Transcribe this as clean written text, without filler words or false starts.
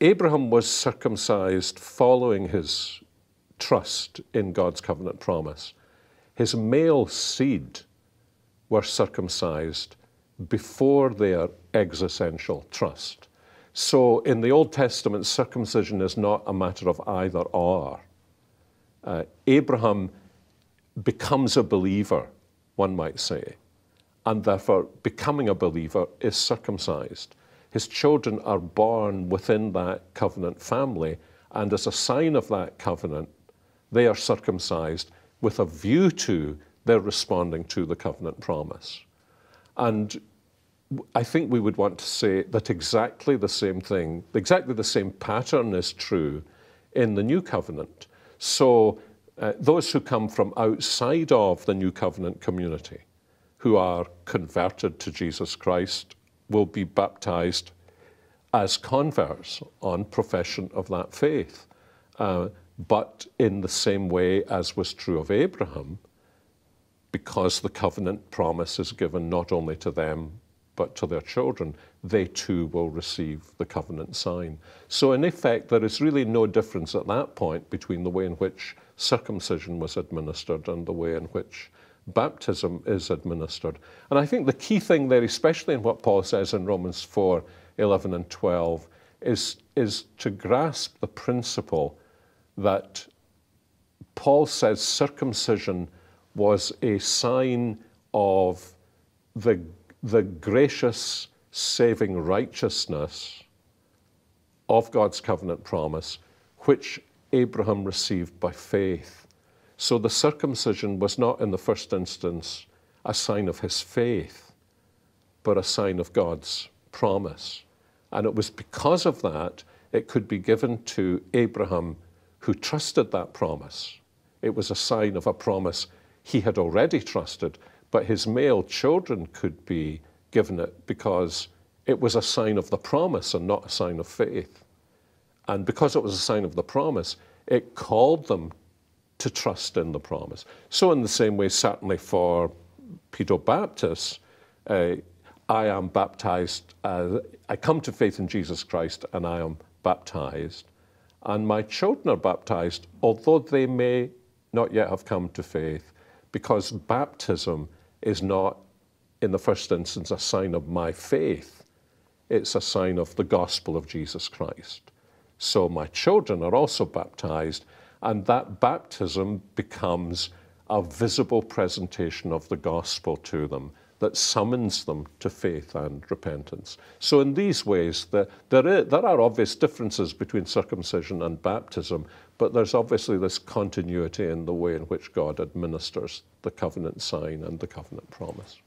Abraham was circumcised following his trust in God's covenant promise. His male seed were circumcised before their existential trust. So in the Old Testament, circumcision is not a matter of either or. Abraham becomes a believer, one might say, and therefore becoming a believer is circumcised. His children are born within that covenant family, and as a sign of that covenant, they are circumcised with a view to their responding to the covenant promise. And I think we would want to say that exactly the same thing, exactly the same pattern is true in the new covenant. So those who come from outside of the new covenant community, who are converted to Jesus Christ, will be baptized as converts on profession of that faith. But in the same way as was true of Abraham, because the covenant promise is given not only to them, but to their children, they too will receive the covenant sign. So in effect, there is really no difference at that point between the way in which circumcision was administered and the way in which baptism is administered. And I think the key thing there, especially in what Paul says in Romans 4:11 and 12, is to grasp the principle that Paul says circumcision was a sign of the gracious, saving righteousness of God's covenant promise, which Abraham received by faith. So the circumcision was not in the first instance a sign of his faith, but a sign of God's promise. And it was because of that it could be given to Abraham, who trusted that promise. It was a sign of a promise he had already trusted, but his male children could be given it because it was a sign of the promise and not a sign of faith. And because it was a sign of the promise, it called them to trust in the promise. So in the same way, certainly for Pedobaptists, I am baptized, I come to faith in Jesus Christ and I am baptized, and my children are baptized, although they may not yet have come to faith, because baptism is not in the first instance a sign of my faith, it's a sign of the gospel of Jesus Christ. So my children are also baptized, and that baptism becomes a visible presentation of the gospel to them that summons them to faith and repentance. So in these ways, there are obvious differences between circumcision and baptism, but there's obviously this continuity in the way in which God administers the covenant sign and the covenant promise.